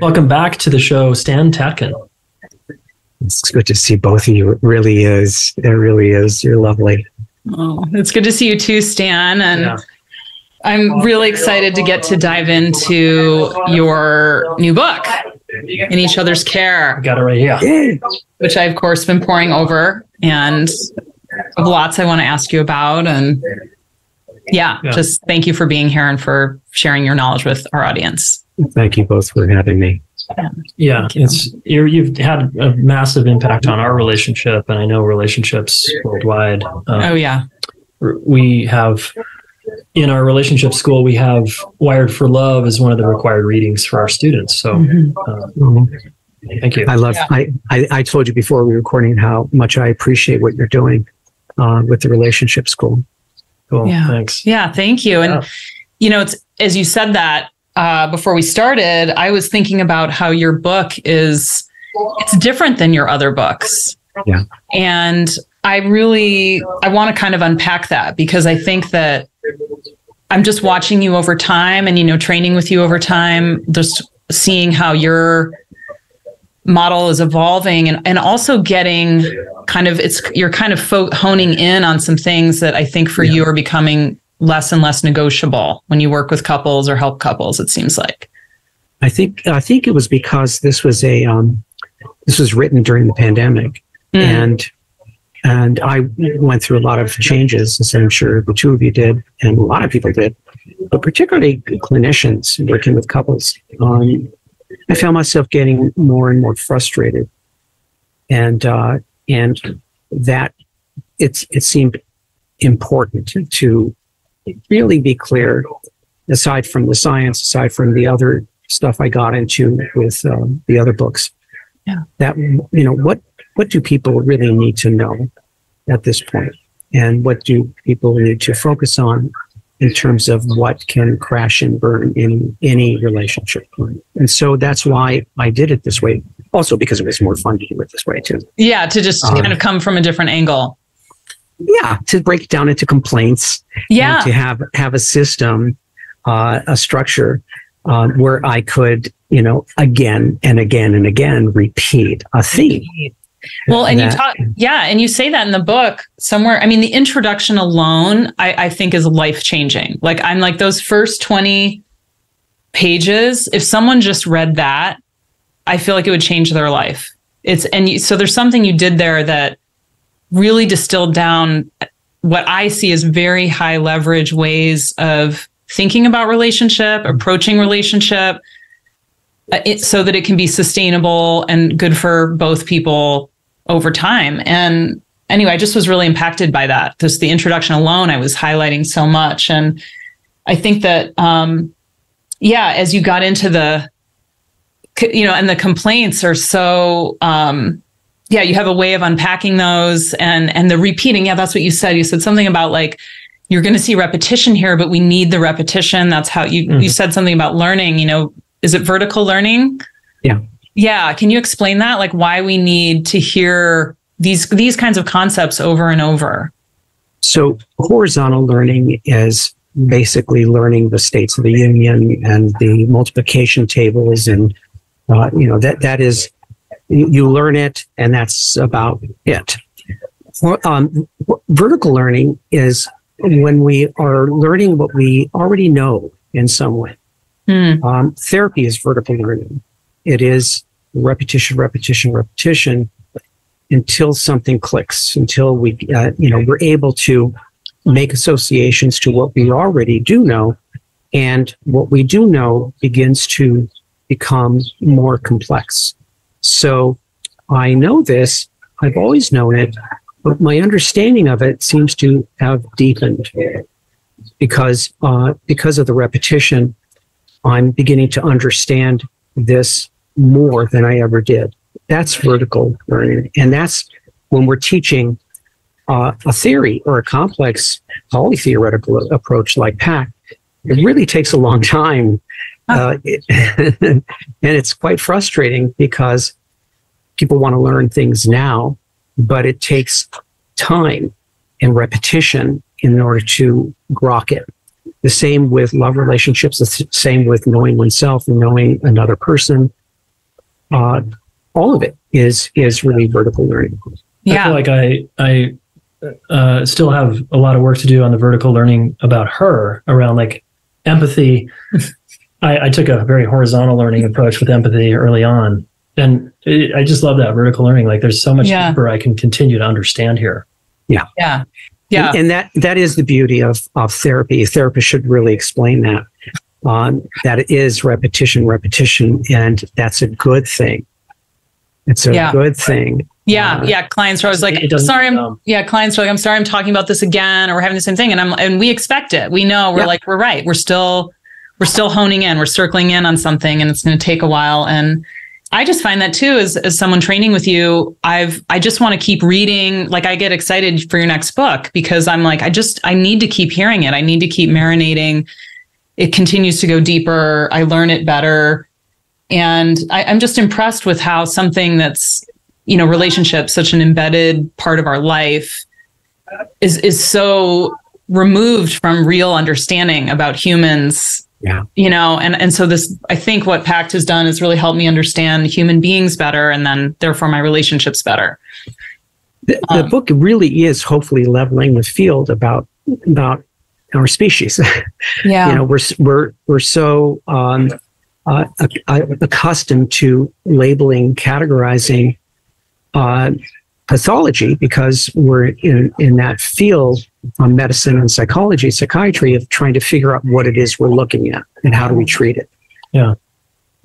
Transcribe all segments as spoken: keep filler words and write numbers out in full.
Welcome back to the show, Stan Tatkin. It's good to see both of you. It really is. It really is. You're lovely. Oh, it's good to see you too, Stan. And yeah. I'm really excited to get to dive into your new book, In Each Other's Care. I got it right here. Which I, of course, been poring over, and have lots I want to ask you about. And yeah, yeah, just thank you for being here and for sharing your knowledge with our audience. Thank you both for having me. Yeah, you. it's you're, you've had a massive impact on our relationship, and I know relationships worldwide. Um, oh, yeah. We have, in our relationship school, we have Wired for Love as one of the required readings for our students. So mm-hmm. uh, mm-hmm. thank you. I love, yeah. I, I, I told you before we were recording how much I appreciate what you're doing uh, with the relationship school. Cool, yeah. Thanks. Yeah, thank you. And, yeah. you know, it's as you said that, Uh, before we started, I was thinking about how your book is, it's different than your other books. Yeah. And I really, I want to kind of unpack that, because I think that I'm just watching you over time and, you know, training with you over time, just seeing how your model is evolving, and, and also getting kind of, it's, you're kind of fo- honing in on some things that I think for yeah. you are becoming less and less negotiable when you work with couples or help couples, it seems like. I think I think it was because this was a um, this was written during the pandemic, mm. and and I went through a lot of changes, as I'm sure the two of you did, and a lot of people did, but particularly clinicians working with couples. Um, I found myself getting more and more frustrated, and uh, and that it's it seemed important to really be clear, aside from the science, aside from the other stuff I got into with um, the other books, yeah. that, you know, what what do people really need to know at this point? And what do people need to focus on in terms of what can crash and burn in any relationship? And so that's why I did it this way. Also because it was more fun to do it this way, too. Yeah, to just um, kind of come from a different angle. Yeah, to break it down into complaints. Yeah, and to have have a system, uh, a structure uh, where I could, you know, again and again and again repeat a theme. Well, and that, you talk, yeah, and you say that in the book somewhere. I mean, the introduction alone, I, I think, is life changing. Like, I'm like those first twenty pages. If someone just read that, I feel like it would change their life. It's and you, so there's something you did there that really distilled down what I see as very high leverage ways of thinking about relationship, approaching relationship, uh, it, so that it can be sustainable and good for both people over time. And anyway, I just was really impacted by that. Just the introduction alone, I was highlighting so much. And I think that, um, yeah, as you got into the, you know, and the complaints are so, um, yeah, you have a way of unpacking those and and the repeating. Yeah, that's what you said. You said something about like, you're going to see repetition here, but we need the repetition. That's how you, mm-hmm. you said something about learning, you know, is it vertical learning? Yeah. Yeah. Can you explain that? Like why we need to hear these, these kinds of concepts over and over? So horizontal learning is basically learning the states of the union and the multiplication tables. And, uh, you know, that that is, you learn it, and that's about it. Um, vertical learning is when we are learning what we already know in some way. Mm. Um, therapy is vertical learning. It is repetition, repetition, repetition until something clicks, until we, uh, you know, we're able to make associations to what we already do know, and what we do know begins to become more complex. So I know this, I've always known it, but my understanding of it seems to have deepened because uh, because of the repetition. I'm beginning to understand this more than I ever did. That's vertical learning. And that's when we're teaching uh, a theory or a complex polytheoretical approach like PACT. It really takes a long time. Uh, it, and it's quite frustrating because people want to learn things now, but it takes time and repetition in order to grok it. The same with love relationships, the same with knowing oneself and knowing another person uh, all of it is is really vertical learning. Yeah. I feel like I I uh, still have a lot of work to do on the vertical learning about her around like empathy. I, I took a very horizontal learning approach with empathy early on, and it, I just love that vertical learning. Like, there's so much yeah. deeper I can continue to understand here. Yeah, yeah, yeah. And, and that that is the beauty of of therapy. Therapists should really explain that. Um, that it is repetition, repetition, and that's a good thing. It's a yeah. good thing. Yeah, uh, yeah. Clients are always like, it "Sorry, I'm." Um, yeah, clients are like, "I'm sorry, I'm talking about this again," or we're having the same thing, and I'm and we expect it. We know we're yeah. like, we're right. We're still. We're still honing in, we're circling in on something, and it's going to take a while. And I just find that too, as, as someone training with you, I've, I just want to keep reading. Like, I get excited for your next book because I'm like, I just, I need to keep hearing it. I need to keep marinating. It continues to go deeper. I learn it better. And I, I'm just impressed with how something that's, you know, relationships, such an embedded part of our life, is, is so removed from real understanding about humans. Yeah. You know, and, and so this, I think what PACT has done is really helped me understand human beings better, and then therefore my relationships better. The, um, the book really is hopefully leveling the field about, about our species. Yeah. You know, we're, we're, we're so um, uh, accustomed to labeling, categorizing uh, pathology because we're in, in that field on medicine and psychology, psychiatry, of trying to figure out what it is we're looking at and how do we treat it. Yeah.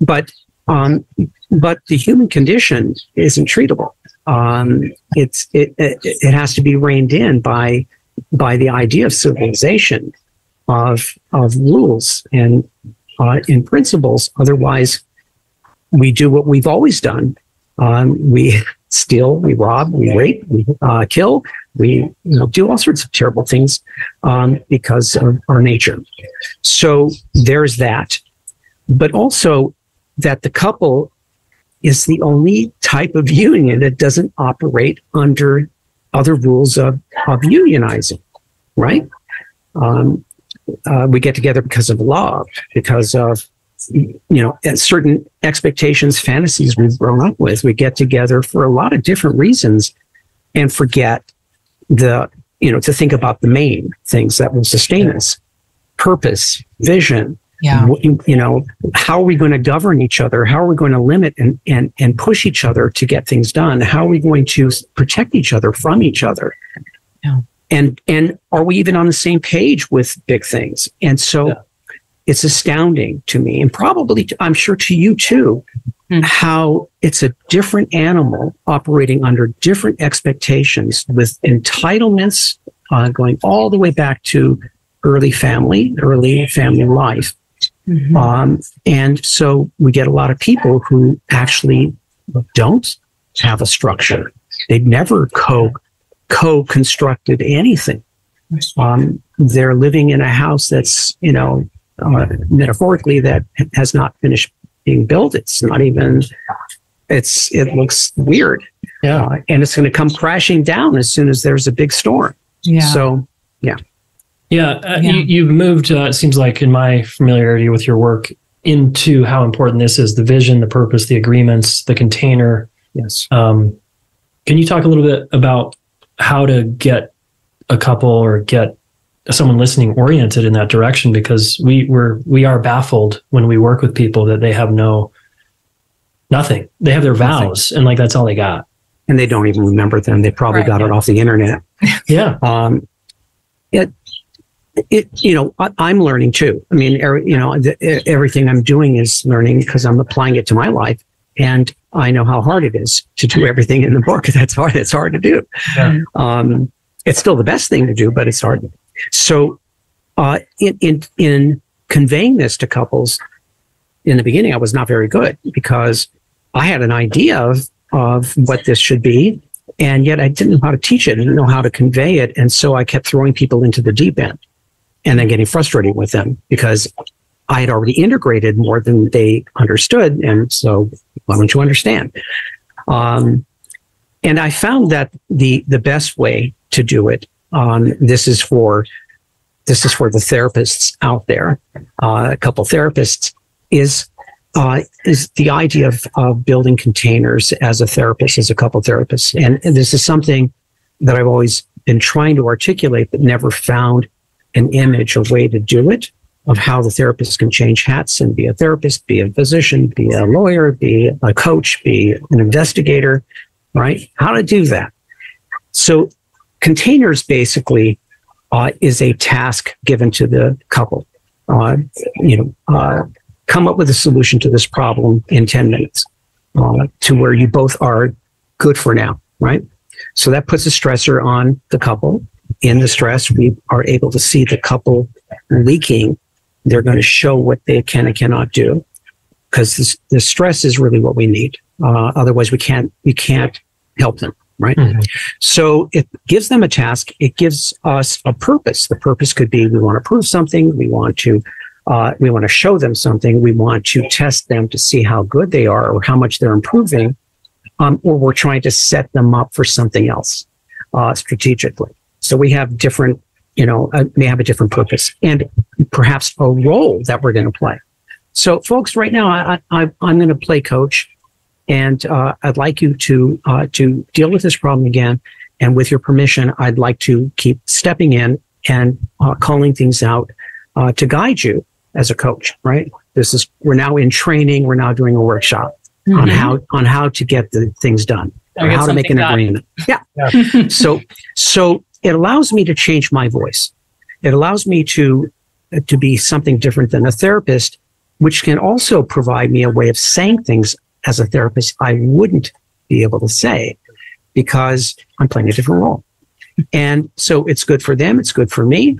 But um, but the human condition isn't treatable. Um, it's it, it it has to be reined in by by the idea of civilization, of of rules and uh, and principles. Otherwise, we do what we've always done. Um, we steal, we rob, we rape, we uh, kill. We you know, do all sorts of terrible things um, because of our nature. So there's that. But also that the couple is the only type of union that doesn't operate under other rules of, of unionizing, right? Um, uh, we get together because of love, because of you know certain expectations, fantasies we've grown up with. We get together for a lot of different reasons and forget the you know to think about the main things that will sustain us: purpose, vision. Yeah. You, you know, how are we going to govern each other? How are we going to limit and and and push each other to get things done? How are we going to protect each other from each other? Yeah. And and are we even on the same page with big things? And so, yeah. it's astounding to me, and probably to, I'm sure to you too, mm. how it's a different animal operating under different expectations with entitlements uh, going all the way back to early family, early family life. Mm-hmm. Um, and so we get a lot of people who actually don't have a structure. They've never co, co-constructed anything. Um, they're living in a house that's, you know, Uh, metaphorically, that has not finished being built. It's not even. It's. It looks weird. Yeah, uh, and it's going to come crashing down as soon as there's a big storm. Yeah. So, yeah, yeah. Uh, yeah. You, you've moved. Uh, it seems like, in my familiarity with your work, into how important this is: the vision, the purpose, the agreements, the container. Yes. Um, can you talk a little bit about how to get a couple or get someone listening oriented in that direction, because we were, we are baffled when we work with people that they have no, nothing. They have their vows nothing. And like, that's all they got. And they don't even remember them. They probably right, got yeah. it off the internet. Yeah. Um, it, it, you know, I, I'm learning too. I mean, er, you know, the, everything I'm doing is learning because I'm applying it to my life, and I know how hard it is to do everything in the book. That's hard. It's hard to do. Yeah. Um, it's still the best thing to do, but it's hard to do. So uh, in, in in conveying this to couples, in the beginning, I was not very good because I had an idea of, of what this should be, and yet I didn't know how to teach it. I didn't know how to convey it. And so I kept throwing people into the deep end and then getting frustrated with them because I had already integrated more than they understood. And so, why don't you understand? Um, and I found that the the best way to do it, Um, this is for this is for the therapists out there, uh, a couple therapists, is uh, is the idea of, of building containers as a therapist, as a couple therapist. And, and this is something that I've always been trying to articulate, but never found an image, a way to do it, of how the therapist can change hats and be a therapist, be a physician, be a lawyer, be a coach, be an investigator, right? How to do that. So containers basically uh, is a task given to the couple. Uh, you know, uh, come up with a solution to this problem in ten minutes uh, to where you both are good for now, right? So that puts a stressor on the couple. In the stress, we are able to see the couple leaking. They're going to show what they can and cannot do, because the stress is really what we need. Uh, otherwise, we can't we can't help them, right? Mm-hmm. So it gives them a task. It gives us a purpose. The purpose could be we want to prove something. We want to uh, we want to show them something. We want to test them to see how good they are or how much they're improving, um, or we're trying to set them up for something else uh, strategically. So we have different, you know, uh, may have a different purpose and perhaps a role that we're going to play. So, folks, right now I, I, I'm going to play coach, and uh, I'd like you to uh, to deal with this problem again. And with your permission, I'd like to keep stepping in and uh, calling things out uh, to guide you as a coach. Right? This is we're now in training. We're now doing a workshop mm-hmm. on how on how to get the things done, or how to make an agreement. Yeah. yeah. so so. It allows me to change my voice. It allows me to to be something different than a therapist, which can also provide me a way of saying things as a therapist I wouldn't be able to say, because I'm playing a different role. And so it's good for them. It's good for me.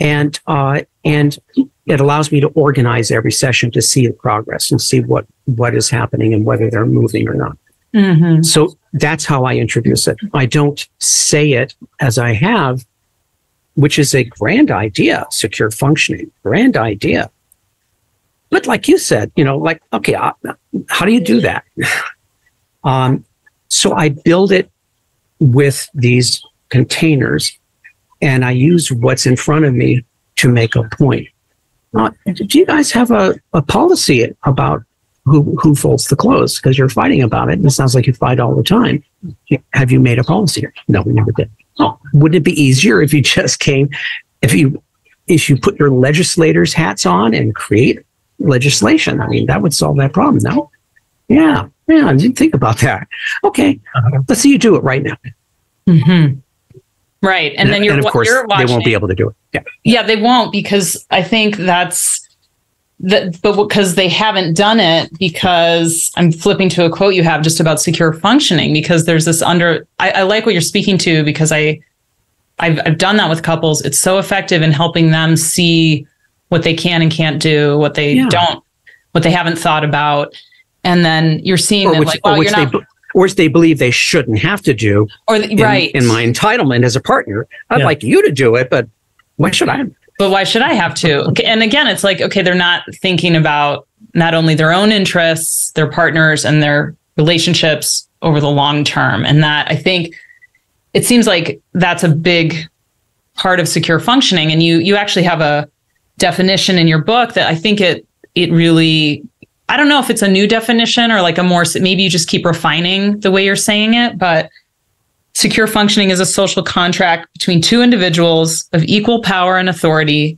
And uh, and it allows me to organize every session to see the progress and see what, what is happening and whether they're moving or not. Mm-hmm. So that's how I introduce it. I don't say it as I have, which is a grand idea, secure functioning, grand idea. But like you said, you know, like, okay, I, how do you do that? um, so I build it with these containers, and I use what's in front of me to make a point. Uh, do you guys have a, a policy about Who, who folds the clothes? Because you're fighting about it, and it sounds like you fight all the time. Have you made a policy? No, we never did. Oh, wouldn't it be easier if you just came, if you if you put your legislators' hats on and create legislation? I mean, that would solve that problem, no? Yeah, yeah, I didn't think about that. Okay, uh-huh. Let's see you do it right now. Mm-hmm. Right, and, and then you're, and of course, you're watching. They won't be able to do it. Yeah, yeah they won't, because I think that's, That, but because they haven't done it, because I'm flipping to a quote you have just about secure functioning, because there's this under, I, I like what you're speaking to, because I, I've, I've done that with couples. It's so effective in helping them see what they can and can't do, what they yeah. don't, what they haven't thought about. And then you're seeing or them which, like, wow, or which you're not... They, or which they believe they shouldn't have to do. Or the, in, right. In my entitlement as a partner, I'd yeah. like you to do it, but why should I? But why should I have to? Okay. And again, it's like, okay, they're not thinking about not only their own interests, their partners, and their relationships over the long term. And that, I think, it seems like that's a big part of secure functioning. And you you actually have a definition in your book that I think it it really, I don't know if it's a new definition or like a more, maybe you just keep refining the way you're saying it, but secure functioning is a social contract between two individuals of equal power and authority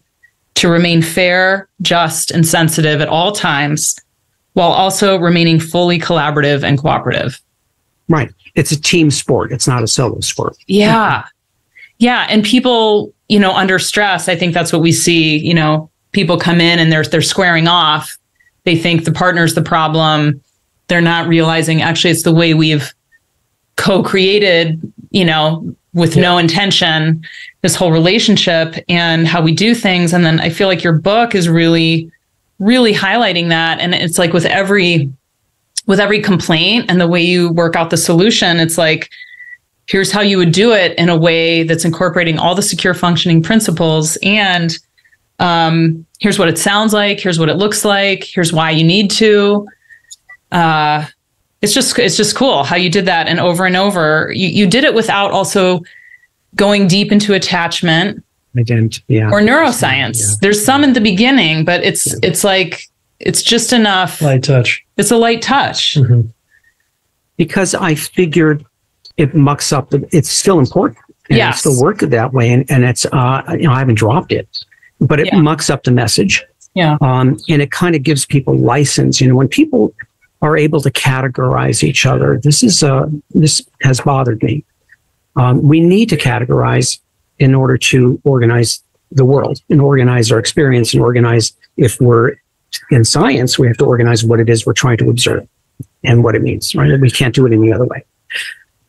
to remain fair, just, and sensitive at all times, while also remaining fully collaborative and cooperative. Right. It's a team sport. It's not a solo sport. Yeah. Yeah. And people, you know, under stress, I think that's what we see, you know, people come in and they're, they're squaring off. They think the partner's the problem. They're not realizing actually it's the way we've co-created, you know, with yeah. no intention, this whole relationship and how we do things. And then I feel like your book is really, really highlighting that. And it's like with every, with every complaint and the way you work out the solution, it's like, here's how you would do it in a way that's incorporating all the secure functioning principles. And um, here's what it sounds like. Here's what it looks like. Here's why you need to, uh, It's just it's just cool how you did that, and over and over. You you did it without also going deep into attachment. I didn't, yeah. Or neuroscience. Yeah. There's some in the beginning, but it's yeah. it's like It's just enough. Light touch. It's a light touch. Mm-hmm. Because I figured it mucks up. The, it's still important. Yeah. It's still worked that way. And, and it's, uh, you know, I haven't dropped it, but it yeah. mucks up the message. Yeah. Um, and it kind of gives people license. You know, when people are able to categorize each other, this is, uh, this has bothered me. Um, we need to categorize in order to organize the world and organize our experience and organize, if we're in science, we have to organize what it is we're trying to observe and what it means, right? We can't do it any other way.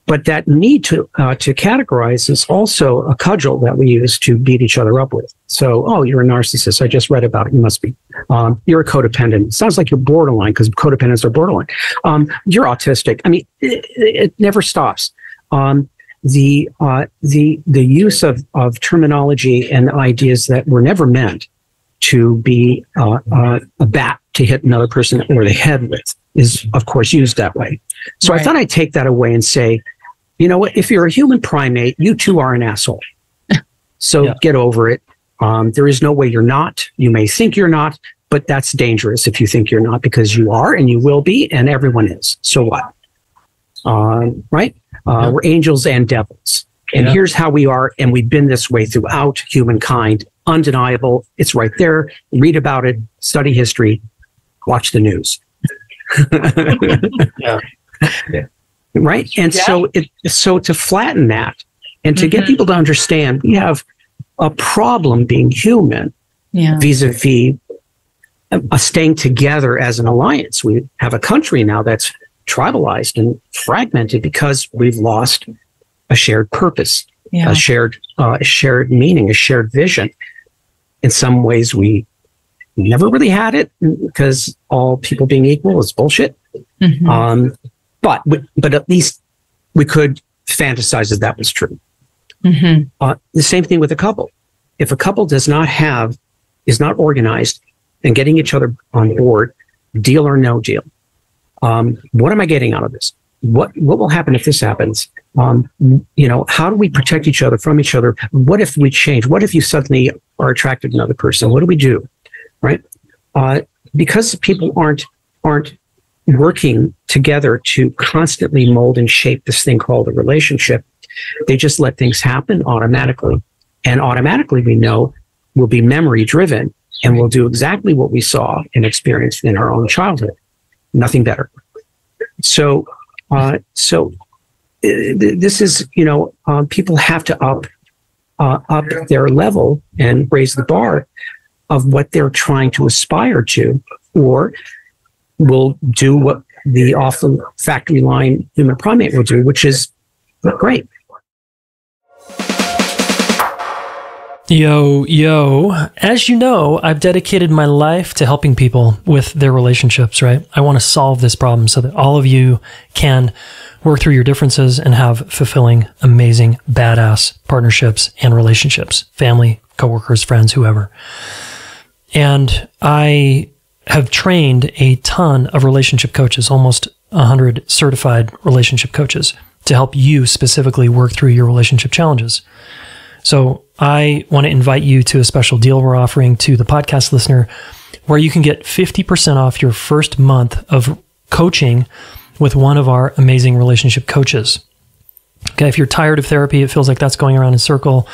But that need to uh, to categorize is also a cudgel that we use to beat each other up with. So, oh, you're a narcissist. I just read about it. You must be. Um, you're a codependent. It sounds like you're borderline because codependents are borderline. Um, you're autistic. I mean, it, it never stops. Um, the uh, the the use of of terminology and ideas that were never meant to be uh, uh, a bat to hit another person or the head with is, of course, used that way. So right. I thought I'd take that away and say, you know what? If you're a human primate, you too are an asshole. So yeah. get over it. Um, there is no way you're not. You may think you're not, but that's dangerous if you think you're not, because you are and you will be, and everyone is. So what? Um, right? Uh, yeah. We're angels and devils. And yeah. here's how we are. And we've been this way throughout humankind. Undeniable. It's right there. Read about it. Study history. Watch the news. yeah. Yeah. Right. And yeah. so it so to flatten that and to mm-hmm. get people to understand we have a problem being human yeah. vis-a-vis a, a staying together as an alliance. We have a country now that's tribalized and fragmented because we've lost a shared purpose, yeah. a shared uh, a shared meaning, a shared vision. In some ways we never really had it because all people being equal is bullshit. Mm-hmm. Um, but but at least we could fantasize that that was true. Mm-hmm. Uh, the same thing with a couple. If a couple does not have, is not organized and getting each other on board, deal or no deal. Um, what am I getting out of this? What what will happen if this happens? Um, you know, how do we protect each other from each other? What if we change? What if you suddenly are attracted to another person? What do we do? Right, uh, because people aren't aren't working together to constantly mold and shape this thing called a relationship. They just let things happen automatically, and automatically we know we'll be memory driven and we'll do exactly what we saw and experienced in our own childhood. Nothing better. So, uh, so uh, this is you know uh, people have to up uh, up their level and raise the bar of what they're trying to aspire to, or will do what the off the factory line human primate will do, which is great. Yo, yo. As you know, I've dedicated my life to helping people with their relationships, right? I want to solve this problem so that all of you can work through your differences and have fulfilling, amazing, badass partnerships and relationships, family, coworkers, friends, whoever. And I have trained a ton of relationship coaches, almost one hundred certified relationship coaches, to help you specifically work through your relationship challenges. So I want to invite you to a special deal we're offering to the podcast listener, where you can get fifty percent off your first month of coaching with one of our amazing relationship coaches. Okay, if you're tired of therapy, it feels like that's going around in a circle,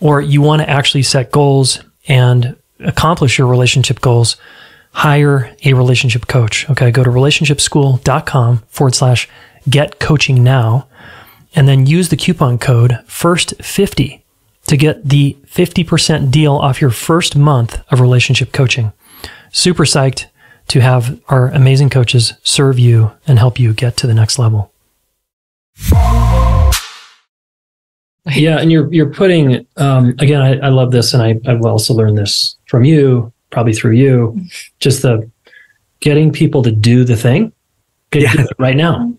or you want to actually set goals and accomplish your relationship goals, hire a relationship coach. Okay, go to relationship school dot com forward slash get coaching now, and then use the coupon code first fifty to get the fifty percent deal off your first month of relationship coaching. Super psyched to have our amazing coaches serve you and help you get to the next level. Yeah, and you're you're putting, um, again, I, I love this, and I, I've also learned this from you, probably through you, just the getting people to do the thing. Get yeah. to do it right now.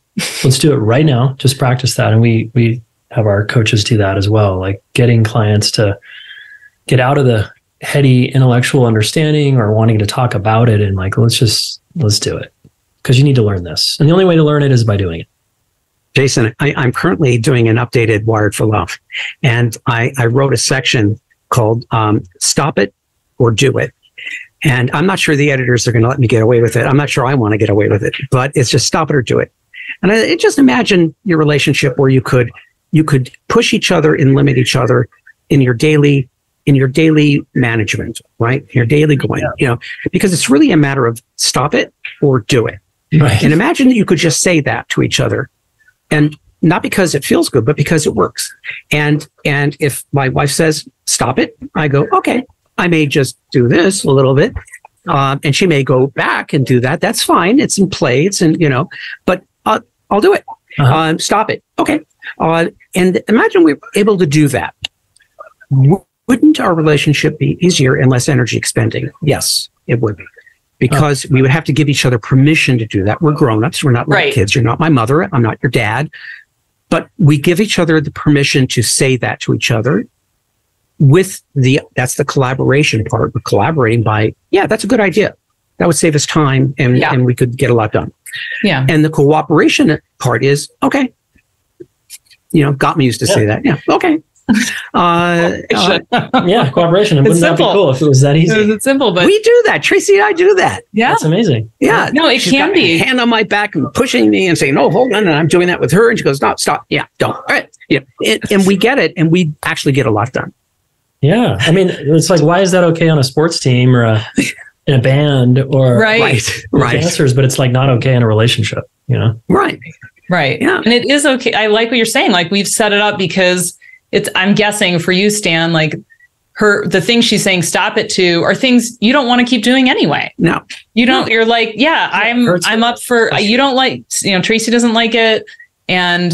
Let's do it right now. Just practice that. And we we have our coaches do that as well, like getting clients to get out of the heady intellectual understanding or wanting to talk about it and like, let's just, let's do it. Because you need to learn this. And the only way to learn it is by doing it. Jayson, I, I'm currently doing an updated Wired for Love, and I, I wrote a section called um, Stop It or Do It. And I'm not sure the editors are going to let me get away with it. I'm not sure I want to get away with it, but it's just stop it or do it. And I, just imagine your relationship where you could you could push each other and limit each other in your daily in your daily management, right? Your daily going, yeah. you know, because it's really a matter of stop it or do it. Right. And imagine that you could just say that to each other, and not because it feels good, but because it works. And and if my wife says stop it, I go, okay. I may just do this a little bit, um, and she may go back and do that. That's fine. It's in play. It's in, you know, but uh, I'll do it. Uh-huh. Um, stop it. Okay. Uh, and imagine we were able to do that. W- wouldn't our relationship be easier and less energy expending? Yes, it would be. Because uh-huh. we would have to give each other permission to do that. We're grown-ups. We're not little right. kids. You're not my mother. I'm not your dad. But we give each other the permission to say that to each other. With the, that's the collaboration part. We're collaborating by, yeah, that's a good idea. That would save us time and, yeah. and we could get a lot done. Yeah. And the cooperation part is, okay. You know, Gottman used to yeah. say that. Yeah. Okay. Uh, uh, yeah, cooperation. And wouldn't simple. That be cool if it was that easy? It's simple, but we do that. Tracy and I do that. Yeah. That's amazing. Yeah. No, it She's can got be. She's hand on my back and pushing me and saying, no, hold on. And I'm doing that with her. And she goes, no, stop. Yeah, don't. All right. Yeah. It, and we get it. And we actually get a lot done. Yeah. I mean, it's like, why is that okay on a sports team or a, in a band or right. right. dancers, but it's like not okay in a relationship, you know? Right. Right. Yeah. And it is okay. I like what you're saying. Like we've set it up because it's, I'm guessing for you, Stan, like her, the things she's saying, stop it to are things you don't want to keep doing anyway. No, you don't. No. You're like, yeah, I'm, I'm up for, you don't like, you know, Tracy doesn't like it and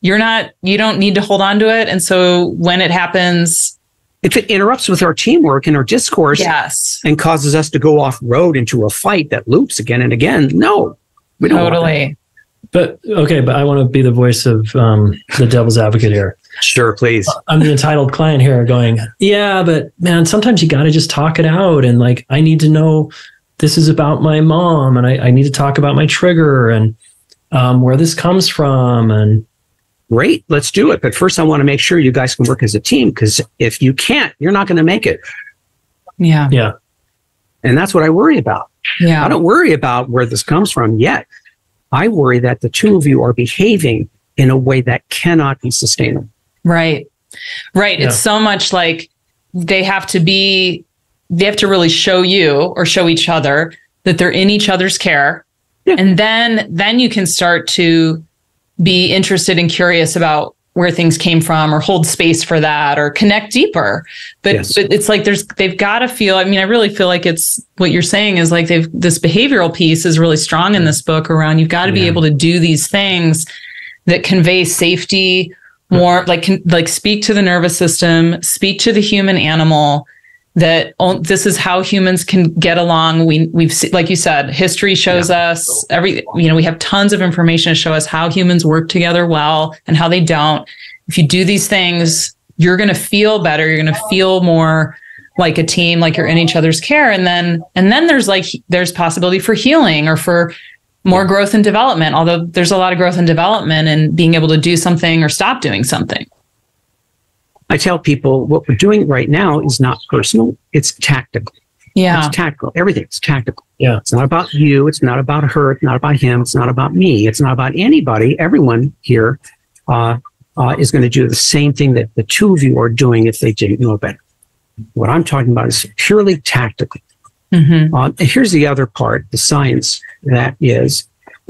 you're not, you don't need to hold on to it. And so when it happens, if it interrupts with our teamwork and our discourse yes. and causes us to go off road into a fight that loops again and again, no, we don't totally. But okay, but I want to be the voice of um, the devil's advocate here. Sure, please. I'm the entitled client here going, yeah, but man, sometimes you got to just talk it out. And like, I need to know this is about my mom and I, I need to talk about my trigger and um, where this comes from and great, let's do it. But first, I want to make sure you guys can work as a team, because if you can't, you're not going to make it. Yeah. Yeah. And that's what I worry about. Yeah. I don't worry about where this comes from yet. I worry that the two of you are behaving in a way that cannot be sustainable. Right. Right. Yeah. It's so much like they have to be, they have to really show you or show each other that they're in each other's care. Yeah. And then, then you can start to be interested and curious about where things came from or hold space for that or connect deeper. But, yes. but it's like there's they've got to feel, I mean, I really feel like it's what you're saying is like they've this behavioral piece is really strong in this book around you've got to yeah. be able to do these things that convey safety, warmth, like can, like speak to the nervous system, speak to the human animal that oh, this is how humans can get along. We we've like you said, history shows yeah. us every, you know, we have tons of information to show us how humans work together well and how they don't. If you do these things, you're going to feel better. You're going to feel more like a team, like you're in each other's care. And then, and then there's like, there's possibility for healing or for more yeah. growth and development. Although there's a lot of growth and development and being able to do something or stop doing something. I tell people what we're doing right now is not personal. It's tactical. Yeah. It's tactical. Everything's tactical. Yeah. It's not about you. It's not about her. It's not about him. It's not about me. It's not about anybody. Everyone here uh, uh, is going to do the same thing that the two of you are doing if they didn't know better. What I'm talking about is purely tactical. Mm-hmm. Um, and here's the other part, the science, that is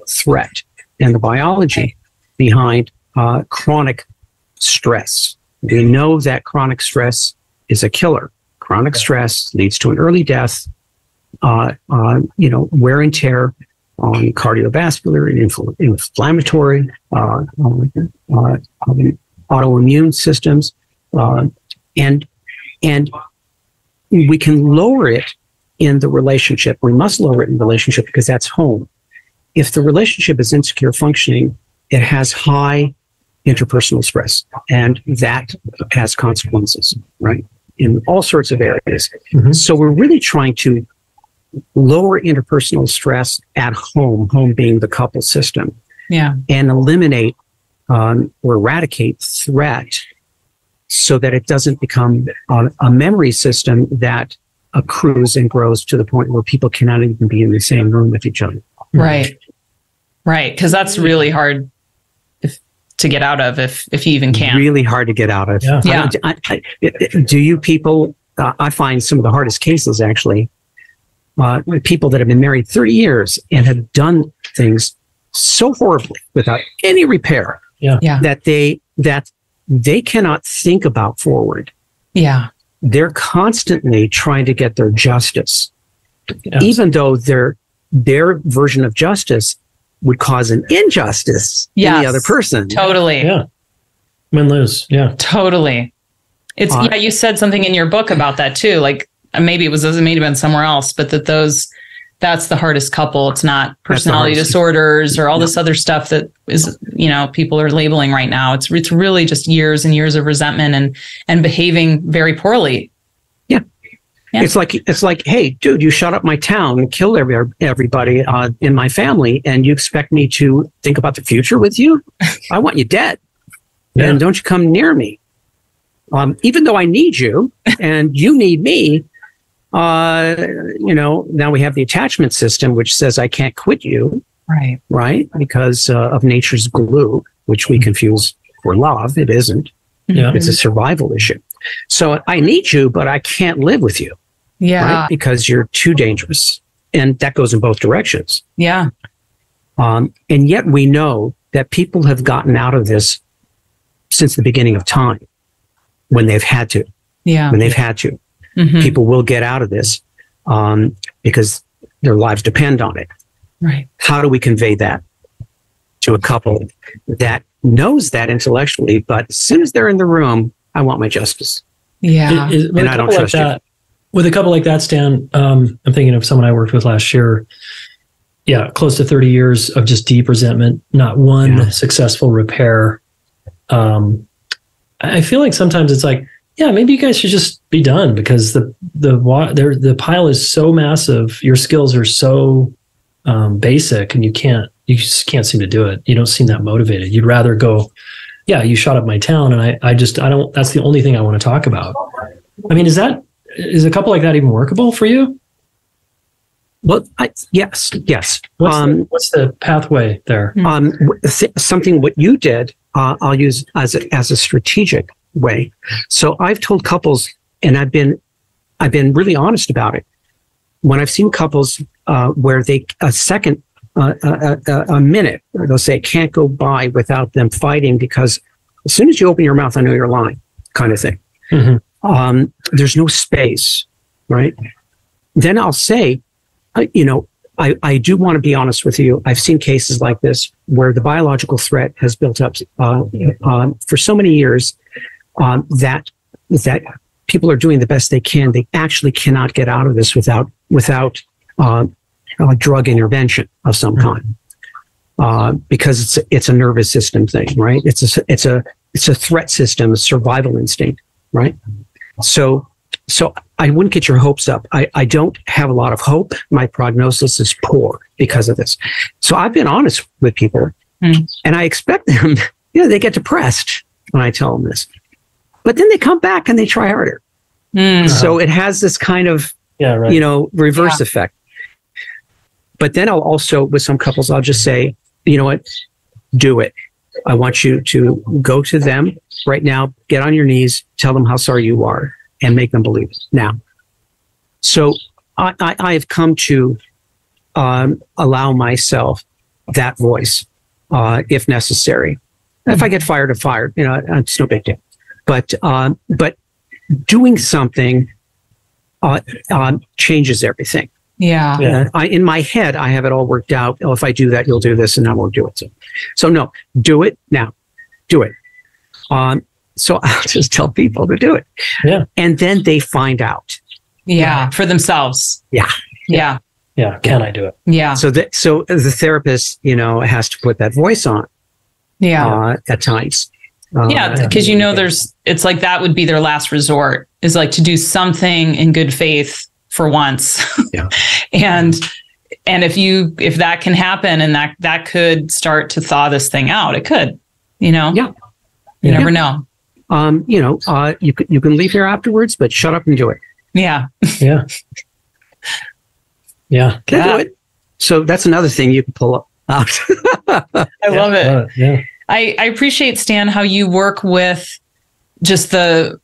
threat and the biology behind uh, chronic stress. We know that chronic stress is a killer. Chronic stress leads to an early death, uh, uh, you know, wear and tear on cardiovascular and infl- inflammatory, uh, uh, autoimmune systems. Uh, and, and we can lower it in the relationship. We must lower it in the relationship because that's home. If the relationship is insecure functioning, it has high interpersonal stress, and that has consequences, right, in all sorts of areas. Mm-hmm. So we're really trying to lower interpersonal stress at home, home being the couple system, yeah, and eliminate um, or eradicate threat so that it doesn't become a, a memory system that accrues and grows to the point where people cannot even be in the same room with each other. Right. Right. Because that's really hard if, to get out of, if if you even can. Really hard to get out of. Yeah. yeah. I, I, I, do you people, uh, I find some of the hardest cases actually, uh, with people that have been married thirty years and have done things so horribly without any repair yeah. Yeah. that they that they cannot think about forward. Yeah. They're constantly trying to get their justice, yes. even though their their version of justice would cause an injustice yes. in the other person. Totally. Yeah. Win lose. Yeah. Totally. It's uh, yeah. You said something in your book about that too. Like maybe it was maybe been somewhere else, but that those. That's the hardest couple. It's not personality disorders or all this other stuff that is, you know, people are labeling right now. It's it's really just years and years of resentment and and behaving very poorly. Yeah. yeah. It's like, it's like, hey, dude, you shot up my town and killed every, everybody uh, in my family. And you expect me to think about the future with you? I want you dead. Yeah. And don't you come near me. Um, even though I need you and you need me. Uh, you know, now we have the attachment system, which says I can't quit you, right? Right, because uh, of nature's glue, which we mm-hmm. confuse for love. It isn't. Yeah. It's a survival issue. So I need you, but I can't live with you. Yeah, right? Because you're too dangerous, and that goes in both directions. Yeah. Um, and yet we know that people have gotten out of this since the beginning of time, when they've had to. Yeah. When they've had to. Mm-hmm. People will get out of this um, because their lives depend on it. Right. How do we convey that to a couple that knows that intellectually, but as soon as they're in the room, I want my justice. Yeah. It, it, and I don't trust like you. With a couple like that, Stan, um, I'm thinking of someone I worked with last year. Yeah. Close to thirty years of just deep resentment, not one yeah. successful repair. Um, I feel like sometimes it's like, yeah, maybe you guys should just be done because the the the pile is so massive. Your skills are so um, basic, and you can't you just can't seem to do it. You don't seem that motivated. You'd rather go, yeah, you shot up my town, and I I just I don't. That's the only thing I want to talk about. I mean, is that is a couple like that even workable for you? Well, I, yes, yes. What's, um, the, what's the pathway there? Um, th- something what you did. Uh, I'll use as a, as a strategic way. So I've told couples, and I've been, I've been really honest about it. When I've seen couples uh, where they a second, uh, a, a, a minute, they'll say it can't go by without them fighting because as soon as you open your mouth, I know you're lying, kind of thing. Mm-hmm. Um, there's no space, right? Then I'll say, uh, you know, I, I do want to be honest with you. I've seen cases like this where the biological threat has built up uh, uh, for so many years. Um, that that people are doing the best they can. They actually cannot get out of this without without uh, uh, drug intervention of some kind, uh, because it's a, it's a nervous system thing, right? It's a it's a it's a threat system, a survival instinct, right? So so I wouldn't get your hopes up. I, I don't have a lot of hope. My prognosis is poor because of this. So I've been honest with people, mm. and I expect them. You know, they get depressed when I tell them this. But then they come back and they try harder. Mm. So it has this kind of, yeah, right. you know, reverse yeah. effect. But then I'll also, with some couples, I'll just say, you know what, do it. I want you to go to them right now, get on your knees, tell them how sorry you are, and make them believe it now. So I, I, I have come to um, allow myself that voice, uh, if necessary. Mm-hmm. If I get fired, I'm fired. You know, it's no big deal. But um, but doing something uh, um, changes everything. Yeah. yeah. I, in my head, I have it all worked out. Oh, if I do that, you'll do this, and I won't do it. So, so no, do it now. Do it. Um, so I'll just tell people to do it. Yeah. And then they find out. Yeah, right? For themselves. Yeah. Yeah. Yeah. Can I do it? Yeah. So the, so the therapist, you know, has to put that voice on. Yeah. Uh, at times. Uh, yeah, because you know, there's, it's like that would be their last resort is like to do something in good faith for once. Yeah. and and if you if that can happen and that that could start to thaw this thing out, it could, you know. Yeah. You yeah. never know. Um, you know, uh, you can you can leave here afterwards, but shut up and do it. Yeah. Yeah. Yeah. Can yeah. I do it? So that's another thing you can pull up. I love it. Love it. Yeah. I, I appreciate, Stan, how you work with just the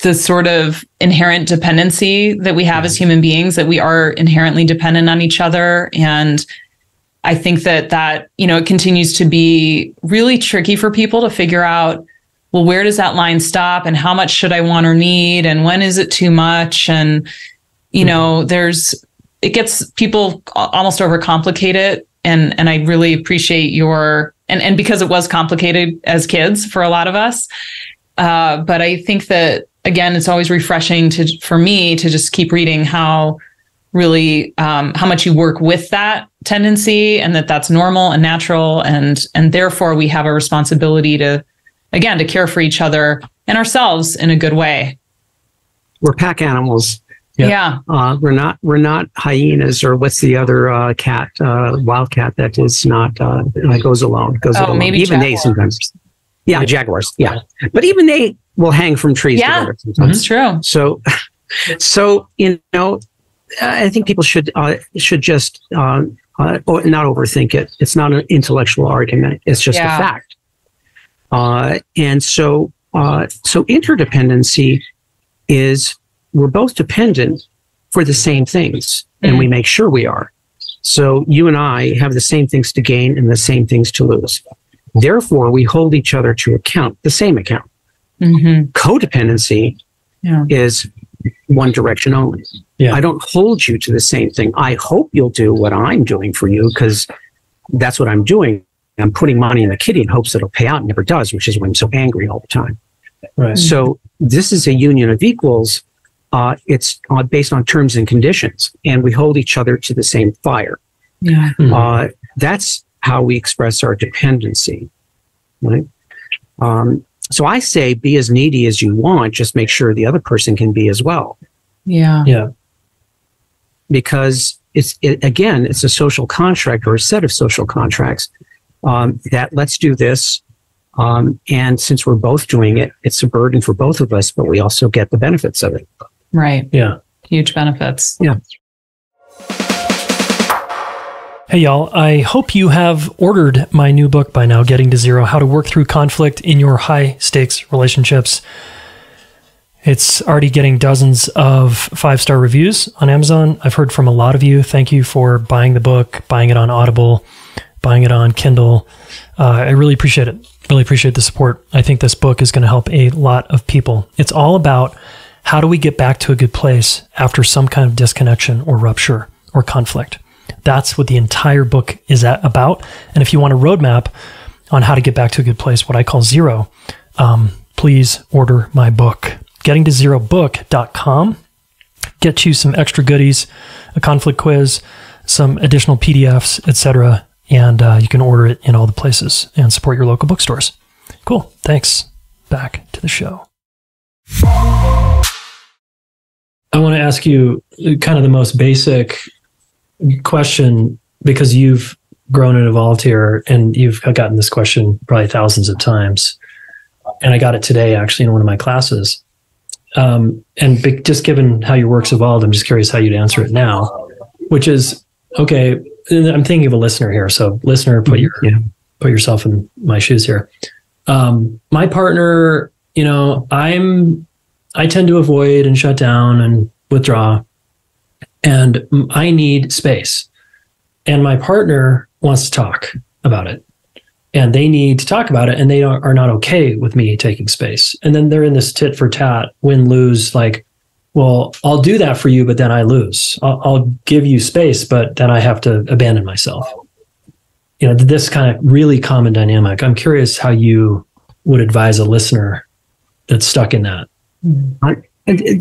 the sort of inherent dependency that we have mm-hmm. as human beings, that we are inherently dependent on each other. And I think that that, you know, it continues to be really tricky for people to figure out, well, where does that line stop and how much should I want or need? And when is it too much? And, you mm-hmm. know, there's, it gets people almost overcomplicate it. And and I really appreciate your, and, and because it was complicated as kids for a lot of us. Uh, but I think that, again, it's always refreshing to for me to just keep reading how really, um, how much you work with that tendency and that that's normal and natural. And and therefore we have a responsibility to, again, to care for each other and ourselves in a good way. We're pack animals. Yeah, yeah. Uh, we're not we're not hyenas or what's the other uh, cat, uh, wildcat that is not uh, goes alone. Goes oh, alone. Maybe even jaguars. They sometimes. Yeah, jaguars. Yeah, but even they will hang from trees. Yeah, together sometimes. That's true. So, so you know, I think people should uh, should just uh, uh, not overthink it. It's not an intellectual argument. It's just yeah. a fact. Uh, and so, uh, so interdependency is. We're both dependent for the same things, and mm-hmm. we make sure we are. So you and I have the same things to gain and the same things to lose. Therefore, we hold each other to account, the same account. Mm-hmm. Codependency yeah. is one direction only. Yeah. I don't hold you to the same thing. I hope you'll do what I'm doing for you because that's what I'm doing. I'm putting money in the kitty in hopes it'll pay out. It never does, which is why I'm so angry all the time. Right. Mm-hmm. So this is a union of equals. Uh, it's uh, based on terms and conditions, and we hold each other to the same fire. Yeah. Mm-hmm. uh, that's how we express our dependency. Right? Um, so I say, be as needy as you want. Just make sure the other person can be as well. Yeah. Yeah. Because it's it, again, it's a social contract or a set of social contracts um, that let's do this. Um, and since we're both doing it, it's a burden for both of us, but we also get the benefits of it. Right. Yeah. Huge benefits. Yeah. Hey, y'all. I hope you have ordered my new book by now, Getting to Zero, How to Work Through Conflict in Your High-Stakes Relationships. It's already getting dozens of five-star reviews on Amazon. I've heard from a lot of you. Thank you for buying the book, buying it on Audible, buying it on Kindle. Uh, I really appreciate it. Really appreciate the support. I think this book is going to help a lot of people. It's all about how do we get back to a good place after some kind of disconnection or rupture or conflict. That's what the entire book is about. And if you want a roadmap on how to get back to a good place, what I call zero, um, please order my book. getting to zero book dot com. Get you some extra goodies, a conflict quiz, some additional P D Fs, et cetera. And uh, you can order it in all the places and support your local bookstores. Cool. Thanks. Back to the show. I want to ask you kind of the most basic question, because you've grown and evolved here, and you've gotten this question probably thousands of times. And I got it today, actually, in one of my classes. Um, and be- just given how your work's evolved, I'm just curious how you'd answer it now, which is, okay, I'm thinking of a listener here. So listener, put your, yeah. put yourself in my shoes here. Um, my partner, you know, I'm, I tend to avoid and shut down and withdraw, and I need space, and my partner wants to talk about it, and they need to talk about it, and they are not okay with me taking space. And then they're in this tit for tat, win, lose, like, well, I'll do that for you, but then I lose. I'll, I'll give you space, but then I have to abandon myself. You know, this kind of really common dynamic. I'm curious how you would advise a listener that's stuck in that. I,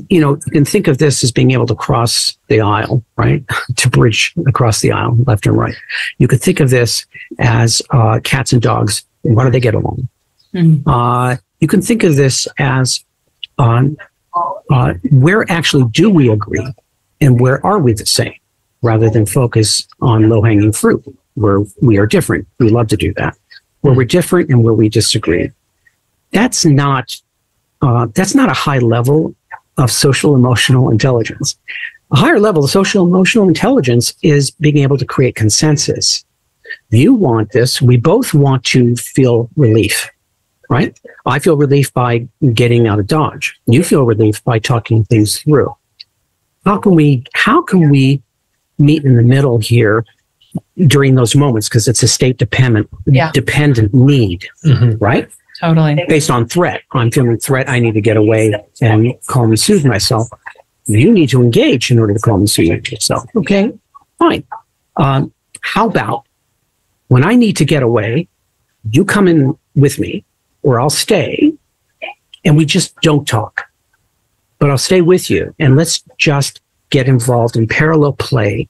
you know, you can think of this as being able to cross the aisle, right? To bridge across the aisle, left and right. You could think of this as uh, cats and dogs. Why do they get along? Mm-hmm. Uh, you can think of this as on. Um, Uh, where actually do we agree, and where are we the same, rather than focus on low-hanging fruit, where we are different. We love to do that. Where we're different and where we disagree. That's not, uh, that's not a high level of social emotional intelligence. A higher level of social emotional intelligence is being able to create consensus. You want this. We both want to feel relief, right? I feel relief by getting out of Dodge. You feel relief by talking things through. How can we, how can we meet in the middle here during those moments? Because it's a state dependent, yeah. dependent need, mm-hmm. right? Totally. Based on threat. I'm feeling threat. I need to get away and calm and soothe myself. You need to engage in order to calm and soothe yourself. Okay, fine. Um, how about when I need to get away, you come in with me or I'll stay and we just don't talk, but I'll stay with you and let's just get involved in parallel play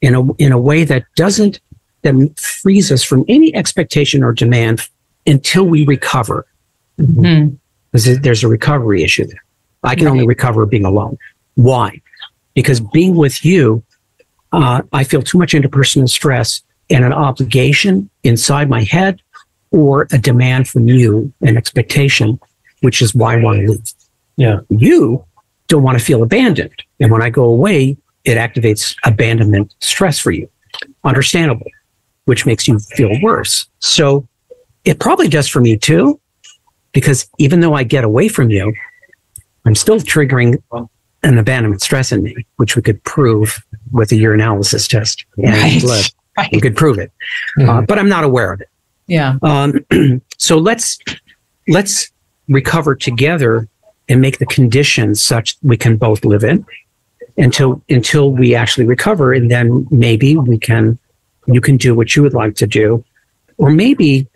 in a, in a way that doesn't, that frees us from any expectation or demand until we recover. Mm-hmm. Because there's a recovery issue there. I can right. only recover being alone. Why? Because being with you, uh, I feel too much interpersonal stress and an obligation inside my head or a demand from you, an expectation, which is why I want to leave. Yeah. You don't want to feel abandoned. And when I go away, it activates abandonment stress for you. Understandable, which makes you feel worse. So it probably does for me too, because even though I get away from you, I'm still triggering an abandonment stress in me, which we could prove with a urinalysis test. Right. Blood. Right. We could prove it, mm-hmm. uh, but I'm not aware of it. Yeah. Um, so let's let's recover together and make the conditions such we can both live in until until we actually recover, and then maybe we can you can do what you would like to do, or maybe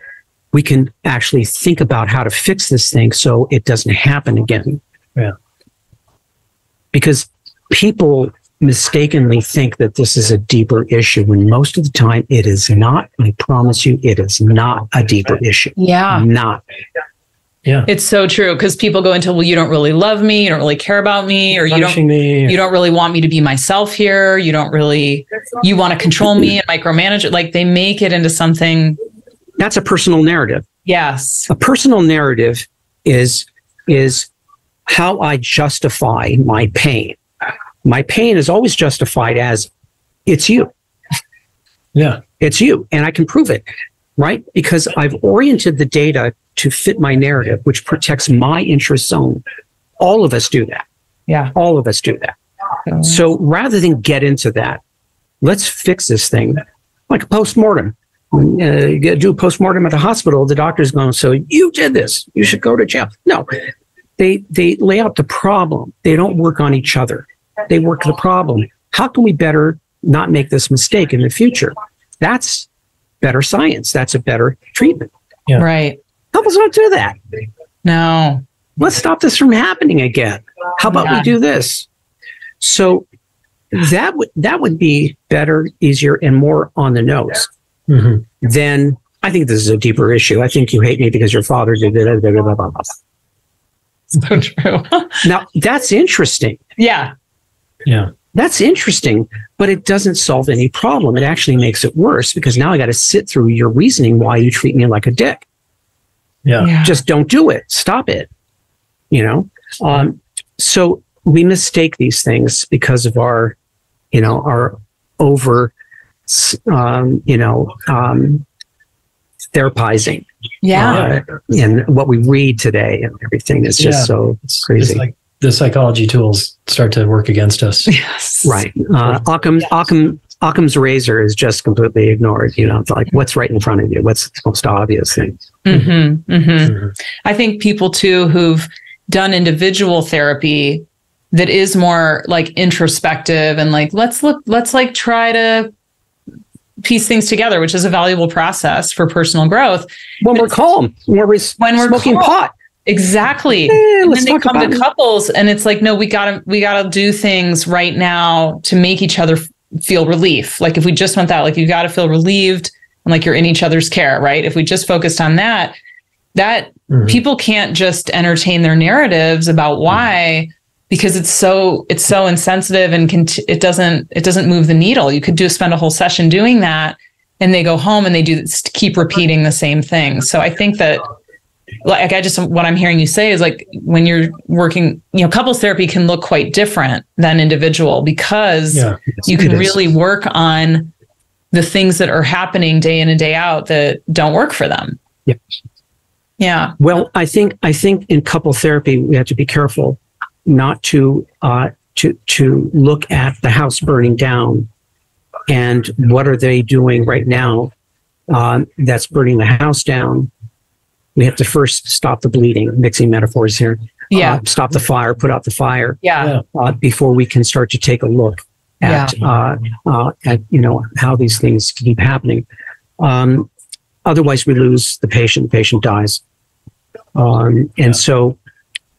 we can actually think about how to fix this thing so it doesn't happen again. Yeah. Because people mistakenly think that this is a deeper issue when most of the time it is not. I promise you, it is not a deeper issue. Yeah. Not. Yeah. It's so true. Because people go into, well, you don't really love me. You don't really care about me. Or you don't, me. you don't really want me to be myself here. You don't really, you want to control me and micromanage it. Like they make it into something. That's a personal narrative. Yes. A personal narrative is, is, how I justify my pain. My pain is always justified as it's you. Yeah. It's you. And I can prove it, right? Because I've oriented the data to fit my narrative, which protects my interest only. All of us do that. Yeah. All of us do that. Okay. So rather than get into that, let's fix this thing like a postmortem. Uh, you do a postmortem at the hospital, the doctor's going, so you did this. You should go to jail. No. They they lay out the problem. They don't work on each other. They work the problem. How can we better not make this mistake in the future? That's better science. That's a better treatment. Yeah. Right. Help us not do that. No. Let's stop this from happening again. How about yeah. we do this? So that would that would be better, easier, and more on the nose mm-hmm. than I think this is a deeper issue. I think you hate me because your father did it. Blah, blah, blah, blah. So true. Now, that's interesting. Yeah. Yeah. That's interesting, but it doesn't solve any problem. It actually makes it worse because now I got to sit through your reasoning why you treat me like a dick. Yeah. yeah. Just don't do it. Stop it. You know? Um, so we mistake these things because of our, you know, our over, um, you know, um, therapizing. Yeah, uh, and what we read today and everything is just yeah. so crazy. It's like the psychology tools start to work against us. Yes, right. Uh, Occam, yes. Occam, Occam's razor is just completely ignored. You know, it's like what's right in front of you, what's the most obvious thing. Mm-hmm, mm-hmm. Mm-hmm. I think people too who've done individual therapy that is more like introspective and like let's look, let's like try to piece things together, which is a valuable process for personal growth. When but we're calm, when we're, when we're smoking calm. pot. Exactly. Eh, and then they come to it. couples and it's like, no, we gotta, we gotta do things right now to make each other f- feel relief. Like if we just want that, like you gotta feel relieved and like you're in each other's care, right? If we just focused on that, that mm-hmm. people can't just entertain their narratives about why, mm-hmm. because it's so it's so insensitive and cont- it doesn't it doesn't move the needle. You could do spend a whole session doing that, and they go home and they do keep repeating the same thing. So I think that like, I just, what I'm hearing you say is like, when you're working, you know, couples therapy can look quite different than individual, because yeah, you can really work on the things that are happening day in and day out that don't work for them. Yeah. Yeah. Well, I think, I think in couple therapy, we have to be careful not to, uh, to, to look at the house burning down and what are they doing right now um, that's burning the house down. We have to first stop the bleeding, mixing metaphors here. Yeah. Uh, stop the fire, put out the fire. Yeah. Uh, before we can start to take a look at, yeah. uh, uh, at, you know, how these things keep happening. Um, otherwise we lose the patient, the patient dies. Um, and so,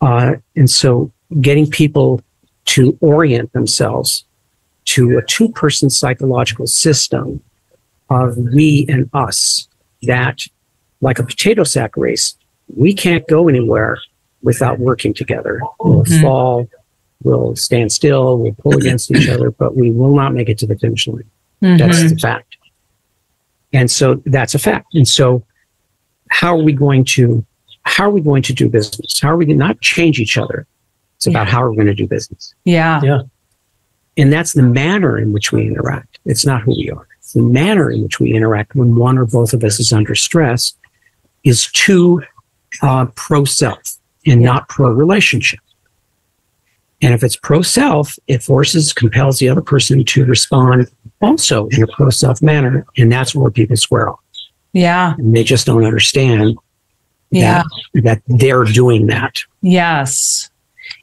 uh, and so getting people to orient themselves to a two-person psychological system of we and us, that like a potato sack race, we can't go anywhere without working together. We'll mm-hmm. fall, we'll stand still, we'll pull against each other, but we will not make it to the finish line. Mm-hmm. That's the fact. And so that's a fact. And so how are we going to, how are we going to do business? How are we going to not change each other? It's about yeah. how we're going to do business. Yeah. Yeah. And that's the manner in which we interact. It's not who we are. It's the manner in which we interact when one or both of us is under stress is too uh, pro-self and yeah. not pro-relationship. And if it's pro-self, it forces, compels the other person to respond also in a pro-self manner. And that's where people swear off. Yeah. And they just don't understand yeah. that, that they're doing that. Yes.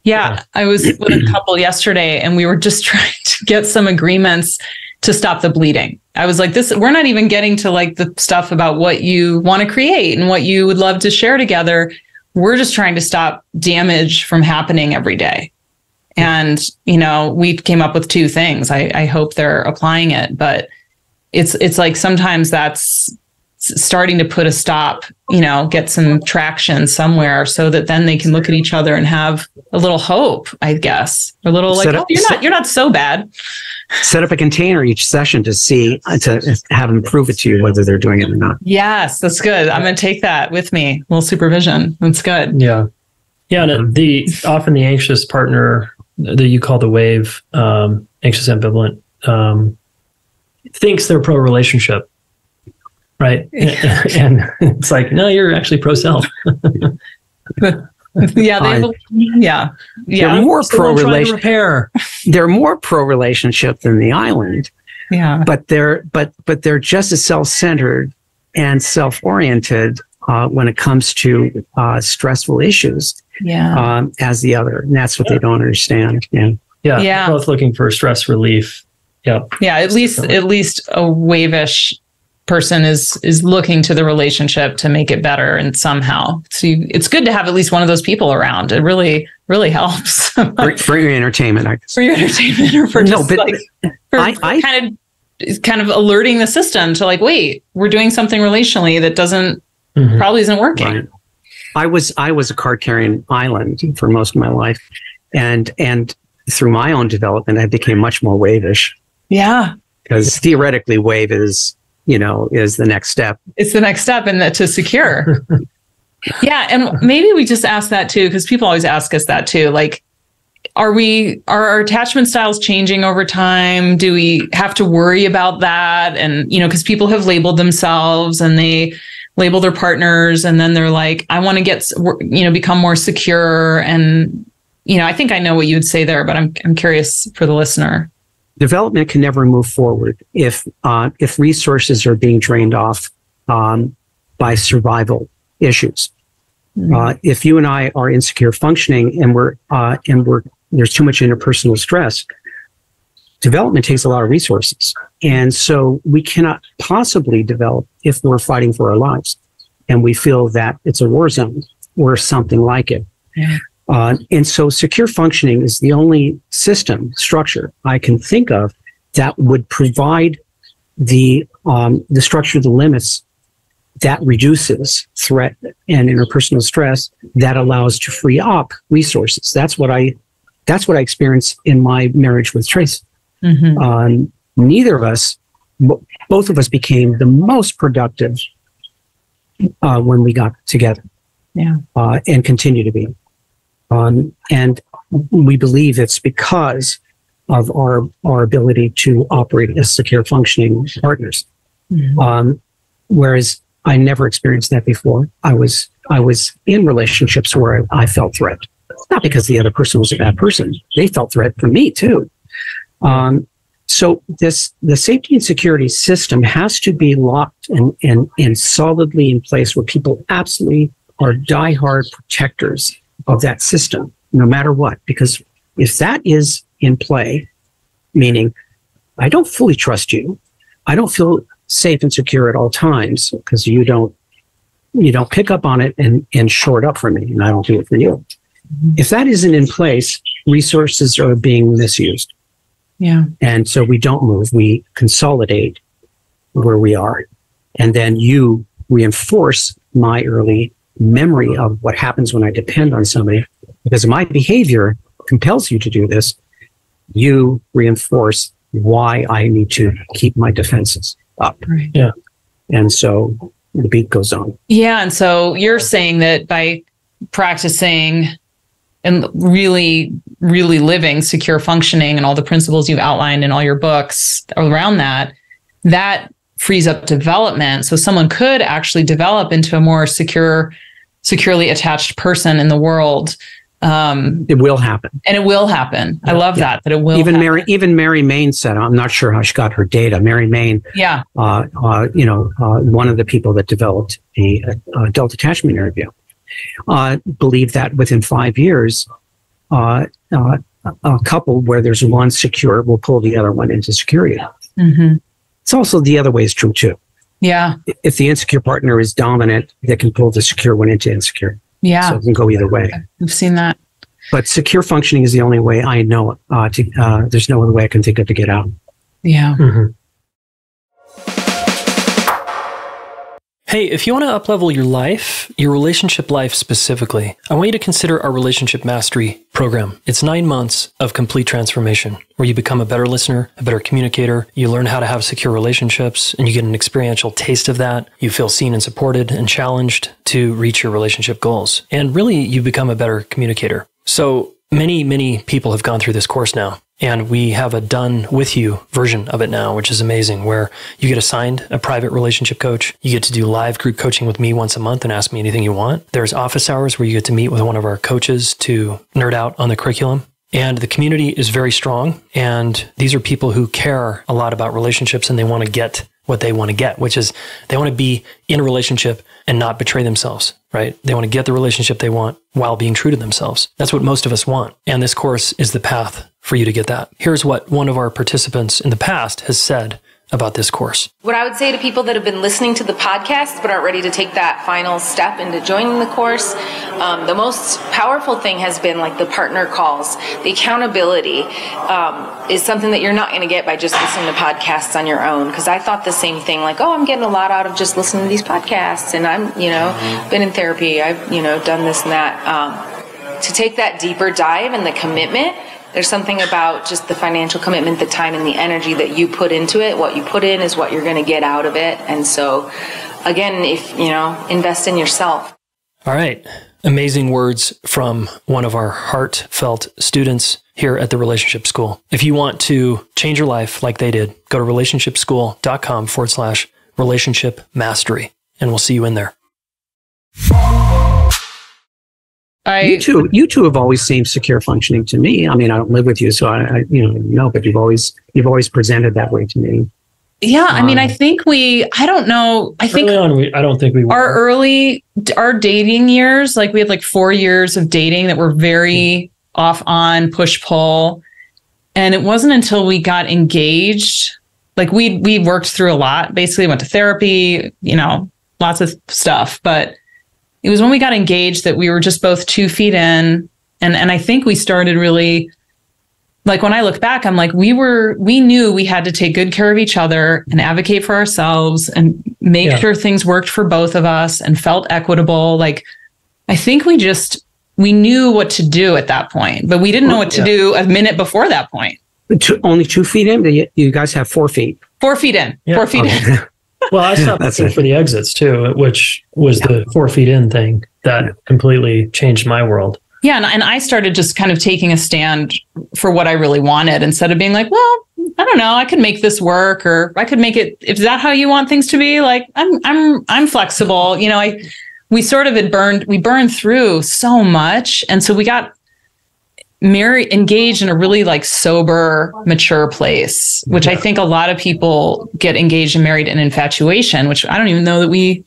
Yeah, yeah. I was with a couple yesterday and we were just trying to get some agreements to stop the bleeding. I was like, this, we're not even getting to like the stuff about what you want to create and what you would love to share together. We're just trying to stop damage from happening every day. And, you know, we came up with two things. I, I hope they're applying it, but it's, it's like sometimes that's starting to put a stop, you know, get some traction somewhere so that then they can look at each other and have a little hope, I guess, a little like, oh, you're not, you're not so bad. Set up a container each session to see, to have them prove it to you whether they're doing it or not. Yes, that's good. I'm going to take that with me. A little supervision. That's good. Yeah. Yeah. And the, often the anxious partner that you call the wave, um, anxious ambivalent, um, thinks they're pro-relationship, right? And, and it's like, no, you're actually pro-self. yeah, they believe, yeah, yeah. They're more pro-relationship. They're more pro-relationship than the island. Yeah, but they're but but they're just as self-centered and self-oriented uh, when it comes to uh, stressful issues. Yeah, um, as the other, and that's what yeah. they don't understand. Yeah, yeah, yeah. Both looking for stress relief. Yeah, yeah. At least so, at least a wavish person is is looking to the relationship to make it better, and somehow so you, it's good to have at least one of those people around. It really really helps for, for your entertainment, I guess. For your entertainment, or for no, just but, like for, I, for I, kind of kind of alerting the system to like, wait, we're doing something relationally that doesn't mm-hmm. probably isn't working. Right. I was I was a card carrying island for most of my life, and and through my own development, I became much more wavish. Yeah, because theoretically, wave is, you know, is the next step. It's the next step and that to secure. Yeah. And maybe we just ask that too, because people always ask us that too. Like, are we, are our attachment styles changing over time? Do we have to worry about that? And, you know, because people have labeled themselves and they label their partners and then they're like, I want to get, you know, become more secure. And, you know, I think I know what you would say there, but I'm, I'm curious for the listener. Development can never move forward if uh, if resources are being drained off um, by survival issues. Mm-hmm. Uh, if you and I are insecure functioning, and we're uh, and we're there's too much interpersonal stress, development takes a lot of resources, and so we cannot possibly develop if we're fighting for our lives, and we feel that it's a war zone or something like it. Yeah. Uh, and so secure functioning is the only system structure I can think of that would provide the, um, the structure, the limits that reduces threat and interpersonal stress that allows to free up resources. That's what I, that's what I experienced in my marriage with Trace. Mm-hmm. Um, neither of us, both of us became the most productive uh, when we got together. yeah, uh, and continue to be. Um, and we believe it's because of our our ability to operate as secure functioning partners. Mm-hmm. Um, whereas I never experienced that before. I was I was in relationships where I, I felt threat, not because the other person was a bad person. They felt threat from me too. Um, so this the safety and security system has to be locked and and and solidly in place where people absolutely are diehard protectors of that system, no matter what. Because if that is in play, meaning I don't fully trust you, I don't feel safe and secure at all times because you don't you don't pick up on it and, and short up for me, and I don't do it for you. If that isn't in place, resources are being misused. Yeah. And so we don't move, we consolidate where we are. And then you reinforce my early memory of what happens when I depend on somebody, because my behavior compels you to do this. You reinforce why I need to keep my defenses up. Right. Yeah. And so the beat goes on. Yeah. And so you're saying that by practicing and really, really living secure functioning and all the principles you've outlined in all your books around that, that frees up development. So someone could actually develop into a more secure, securely attached person in the world. Um, it will happen. And it will happen. Yeah, I love yeah. that, that it will even happen. Mary, even Mary Main said, I'm not sure how she got her data. Mary Main, yeah. uh, uh, you know, uh, one of the people that developed the uh, adult attachment interview, uh, believed that within five years, uh, uh, a couple where there's one secure will pull the other one into security. Mm-hmm. It's also the other way is true too. Yeah. If the insecure partner is dominant, they can pull the secure one into insecure. Yeah. So it can go either way. I've seen that. But secure functioning is the only way I know. Uh, to, uh, there's no other way I can think of to get out. Yeah. Mm-hmm. Hey, if you want to uplevel your life, your relationship life specifically, I want you to consider our Relationship Mastery program. It's nine months of complete transformation where you become a better listener, a better communicator, you learn how to have secure relationships, and you get an experiential taste of that. You feel seen and supported and challenged to reach your relationship goals. And really, you become a better communicator. So many, many people have gone through this course now. And we have a done with you version of it now, which is amazing, where you get assigned a private relationship coach. You get to do live group coaching with me once a month and ask me anything you want. There's office hours where you get to meet with one of our coaches to nerd out on the curriculum. And the community is very strong. And these are people who care a lot about relationships, and they want to get what they want to get, which is they want to be in a relationship and not betray themselves, right? They want to get the relationship they want while being true to themselves. That's what most of us want. And this course is the path for you to get that. Here's what one of our participants in the past has said about this course. What I would say to people that have been listening to the podcast but aren't ready to take that final step into joining the course, um, the most powerful thing has been like the partner calls. The accountability um, is something that you're not going to get by just listening to podcasts on your own, because I thought the same thing, like, oh, I'm getting a lot out of just listening to these podcasts, and I'm, you know, mm-hmm. been in therapy, I've, you know, done this and that. Um, to take that deeper dive and the commitment, there's something about just the financial commitment, the time and the energy that you put into it. What you put in is what you're going to get out of it. And so, again, if, you know, invest in yourself. All right. Amazing words from one of our heartfelt students here at the Relationship School. If you want to change your life like they did, go to relationship school dot com forward slash relationship mastery, and we'll see you in there. I, you two, you two have always seemed secure functioning to me. I mean, I don't live with you, so I, I you know, no, but you've always, you've always presented that way to me. Yeah, um, I mean, I think we, I don't know, I think early on, we, I don't think we were. Our early, our dating years, like we had like four years of dating that were very off on push pull, and it wasn't until we got engaged, like we we worked through a lot. Basically, went to therapy, you know, lots of stuff, but. It was when we got engaged that we were just both two feet in. And, and I think we started really, like when I look back, I'm like, we were, we knew we had to take good care of each other and advocate for ourselves and make yeah. sure things worked for both of us and felt equitable. Like, I think we just, we knew what to do at that point, but we didn't know what to yeah. do a minute before that point. Two, only two feet in? You guys have four feet. Four feet in, yeah. four feet okay. in. Well, I stopped looking it. for the exits too, which was yeah. the four feet in thing that yeah. completely changed my world. Yeah. And, and I started just kind of taking a stand for what I really wanted instead of being like, well, I don't know, I could make this work, or I could make it. Is that how you want things to be? Like, I'm, I'm, I'm flexible. You know, I, we sort of had burned, we burned through so much. And so we got married, engaged in a really like sober, mature place, which yeah. I think a lot of people get engaged and married in infatuation, which I don't even know that we,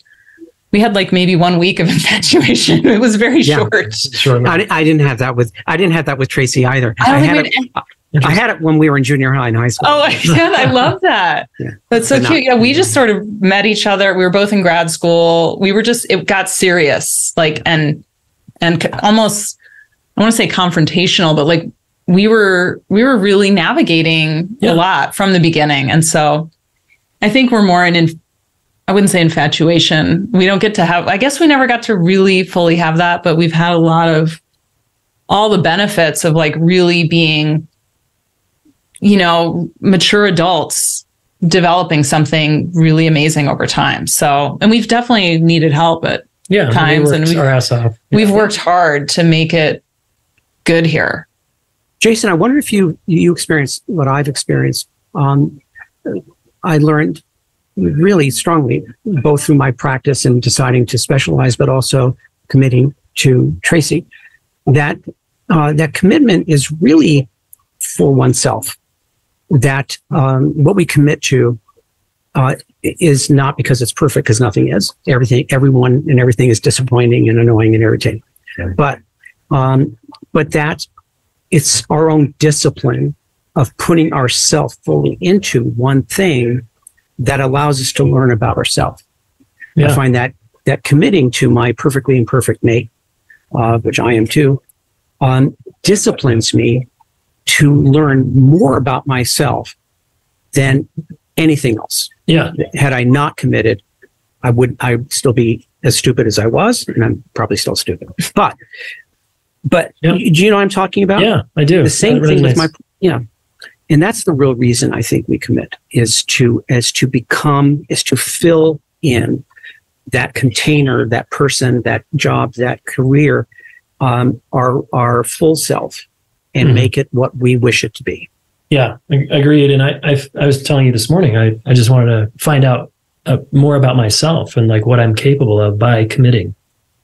we had like maybe one week of infatuation. It was very yeah, short. Sure. I, I didn't have that with, I didn't have that with Tracy either. I, I had it. I had it when we were in junior high and high school. Oh, yeah, I love that. yeah. That's so but cute. Not, yeah, we just sort of met each other. We were both in grad school. We were just, it got serious, like, and, and almost, I want to say confrontational, but like we were, we were really navigating yeah. a lot from the beginning. And so I think we're more in, in, I wouldn't say infatuation. We don't get to have, I guess we never got to really fully have that, but we've had a lot of all the benefits of like really being, you know, mature adults developing something really amazing over time. So, and we've definitely needed help at yeah, times. We and we've, our ass off. Yeah. we've worked hard to make it good here. Jayson, I wonder if you, you experienced what I've experienced. Um, I learned really strongly, both through my practice and deciding to specialize, but also committing to Tracy, that uh, that commitment is really for oneself. That um, what we commit to uh, is not because it's perfect, because nothing is. Everything, everyone and everything is disappointing and annoying and irritating. Okay. But, um, but that it's our own discipline of putting ourselves fully into one thing that allows us to learn about ourselves. Yeah. I find that that committing to my perfectly imperfect Nate, uh, which I am too, um, disciplines me to learn more about myself than anything else. Yeah. Had I not committed, I would I would still be as stupid as I was, and I'm probably still stupid. But but yeah. do you know what I'm talking about? Yeah, I do. The same that thing resonates. With my you know, and that's the real reason I think we commit is to as to become is to fill in that container, that person, that job, that career, um, our our full self. And mm-hmm. make it what we wish it to be. Yeah, I, I agreed. And I, I, I was telling you this morning, I, I just wanted to find out uh, more about myself and like what I'm capable of by committing.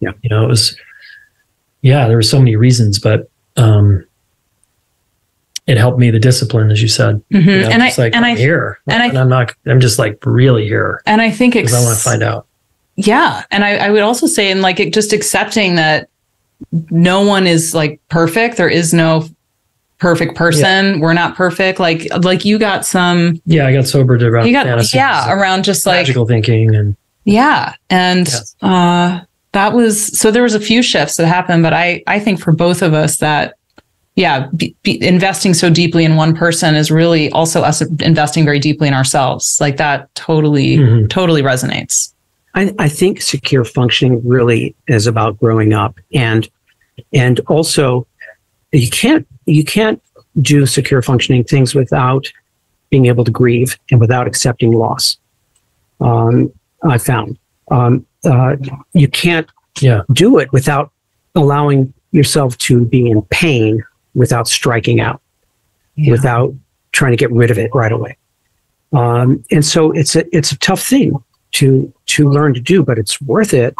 Yeah, you know, it was. Yeah, there were so many reasons, but um, it helped me the discipline, as you said. Mm-hmm. You know, and I like, and I'm I here, and, and I, I'm not. I'm just like really here. And I think ex- I want to find out. Yeah, and I, I would also say, and like it, just accepting that no one is like perfect. There is no perfect person. Yeah. We're not perfect. Like, like you got some. Yeah, I got sobered around. You got fantasies, yeah, around just like magical thinking and yeah, and yes. uh, that was so. There was a few shifts that happened, but I I think for both of us that yeah, be, be investing so deeply in one person is really also us investing very deeply in ourselves. Like that totally mm-hmm. totally resonates. I, I think secure functioning really is about growing up, and and also you can't you can't do secure functioning things without being able to grieve and without accepting loss. Um, I found um, uh, you can't yeah. do it without allowing yourself to be in pain, without striking out, yeah. without trying to get rid of it right away. Um, and so it's a it's a tough thing to to learn to do, but it's worth it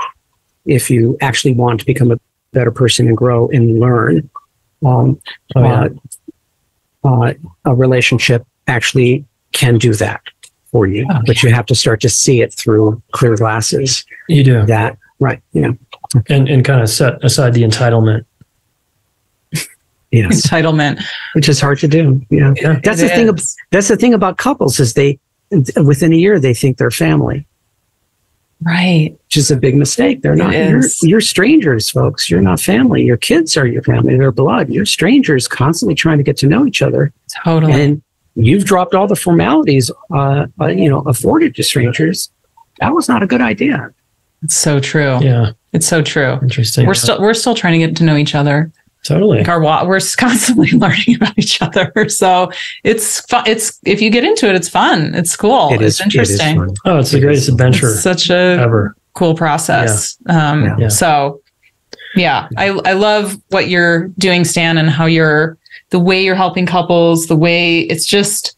if you actually want to become a better person and grow and learn. Um, oh, yeah. uh, uh, a relationship actually can do that for you, oh, but yeah. you have to start to see it through clear glasses. You do that, right? You know, and and kind of set aside the entitlement. Yes, entitlement, which is hard to do. Yeah, yeah. that's it the is. thing. Ab- that's the thing about couples is they within a year they think they're family. Right. Which is a big mistake. They're not, you're, you're strangers, folks. You're not family. Your kids are your family. They're blood. You're strangers constantly trying to get to know each other. Totally. And you've dropped all the formalities, uh, you know, afforded to strangers. That was not a good idea. It's so true. Yeah. It's so true. Interesting. We're yeah. still, we're still trying to get to know each other. Totally. Like our wa- we're constantly learning about each other. So it's fun. It's, if you get into it, it's fun. It's cool. It is, it's interesting. It is oh, it's the greatest adventure it's such a ever. Cool process. Yeah. Um, yeah. So yeah, I, I love what you're doing, Stan, and how you're, the way you're helping couples, the way it's just,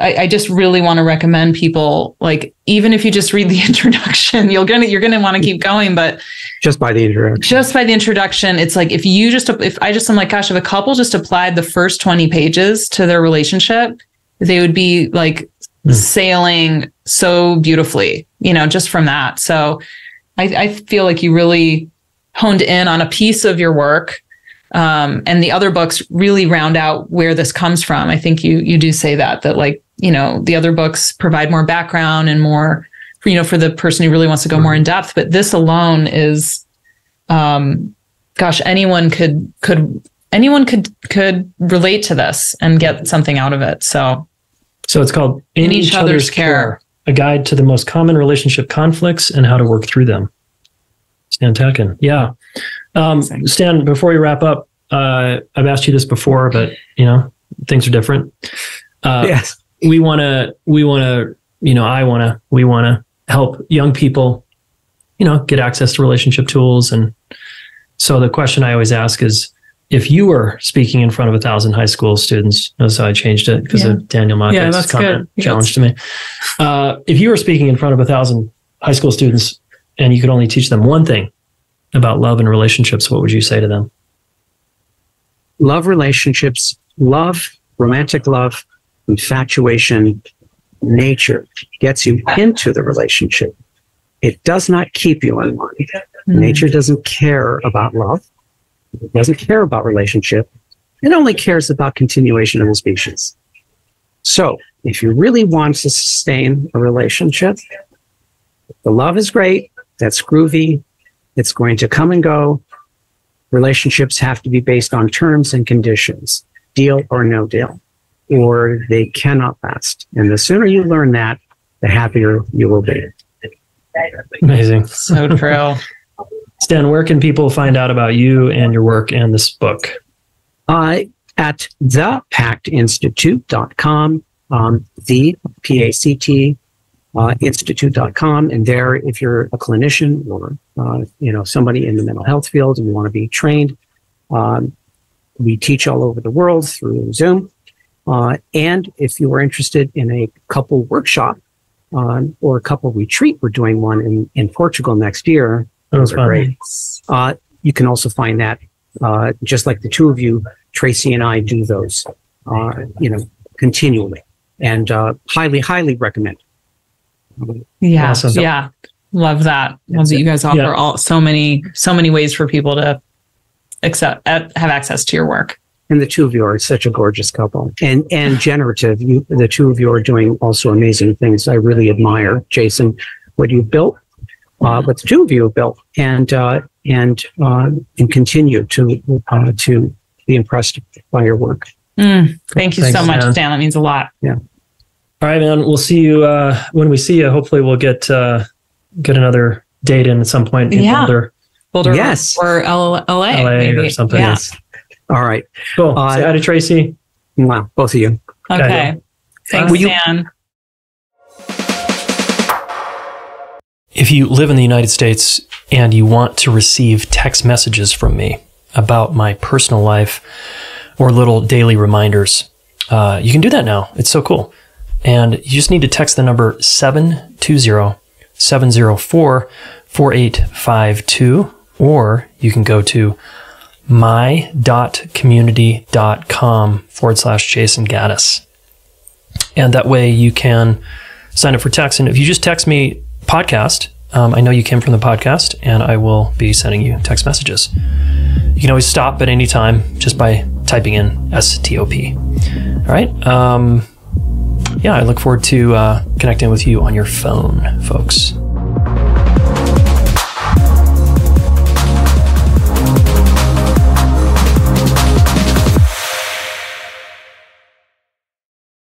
I, I just really want to recommend people, like, even if you just read the introduction, you're gonna you're gonna want to keep going, but just by the introduction, just by the introduction, it's like if you just if I just I'm like, gosh, if a couple just applied the first twenty pages to their relationship, they would be like mm. sailing so beautifully, you know, just from that. So I, I feel like you really honed in on a piece of your work. Um, and the other books really round out where this comes from. I think you you do say that, that like, you know, the other books provide more background and more, you know, for the person who really wants to go more in depth. But this alone is, um, gosh, anyone could could anyone could could relate to this and get something out of it. So, so it's called In Each Other's Care: A Guide to the Most Common Relationship Conflicts and How to Work Through Them. Stan Tatkin, yeah. Um, Stan, before we wrap up, uh, I've asked you this before, but you know, things are different. Uh, yes. we want to, we want to, you know, I want to, we want to help young people, you know, get access to relationship tools. And so the question I always ask is, if you were speaking in front of a thousand high school students, that's how I changed it because yeah. of Daniel Monte's yeah, comment good. challenge to me. Uh, if you were speaking in front of a thousand high school students and you could only teach them one thing about love and relationships, what would you say to them? Love relationships, love, romantic love, infatuation, nature gets you into the relationship. It does not keep you in one. Mm-hmm. Nature doesn't care about love. It doesn't care about relationship. It only cares about continuation of the species. So if you really want to sustain a relationship, the love is great. That's groovy. It's going to come and go. Relationships have to be based on terms and conditions, deal or no deal, or they cannot last. And the sooner you learn that, the happier you will be. Amazing. So true. Stan, where can people find out about you and your work and this book? Uh, at the pact institute dot com, um, the P A C T Uh, institute dot com, and there, if you're a clinician or uh, you know, somebody in the mental health field and you want to be trained, um, we teach all over the world through Zoom. Uh, and if you are interested in a couple workshop um, or a couple retreat, we're doing one in, in Portugal next year. Those are great. Uh, you can also find that uh, just like the two of you, Tracy and I do those, uh, you know, continually, and uh, highly, highly recommend. Yeah. Awesome. Yeah. Love that. Love that you guys offer yeah. all so many, so many ways for people to accept, have access to your work. And the two of you are such a gorgeous couple, and, and generative. You, the two of you are doing also amazing things. I really admire, Jayson, what you've built, uh, what the two of you have built, and, uh, and, uh, and continue to, uh, to be impressed by your work. Mm, thank you Thanks, so much, man. Stan. That means a lot. Yeah. All right, man. We'll see you uh, when we see you. Hopefully, we'll get uh, get another date in at some point in yeah. Boulder, Boulder, yes, or L A, L A maybe. Or something. Yeah. Yes. All right. Cool. Uh, Say hi to Tracy. Wow, both of you. Okay. Thanks, Dan. If you live in the United States and you want to receive text messages from me about my personal life or little daily reminders, uh, you can do that now. It's so cool. And you just need to text the number seven two zero, seven zero four, four eight five two, or you can go to my.community.com forward slash Jayson Gaddis. And that way you can sign up for text. And if you just text me podcast, um, I know you came from the podcast, and I will be sending you text messages. You can always stop at any time just by typing in S T O P. All right. Um, Yeah, I look forward to uh, connecting with you on your phone, folks.